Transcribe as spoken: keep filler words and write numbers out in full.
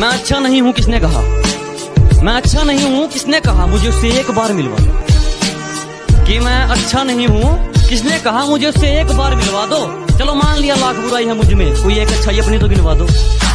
मैं अच्छा नहीं हूँ किसने कहा, मैं अच्छा नहीं हूँ किसने कहा, मुझे उससे एक बार मिलवा दो। कि मैं अच्छा नहीं हूँ किसने कहा, मुझे उससे एक बार मिलवा दो। चलो मान लिया लाख बुराई है मुझ में, कोई एक अच्छाई अपनी तो गिनवा दो।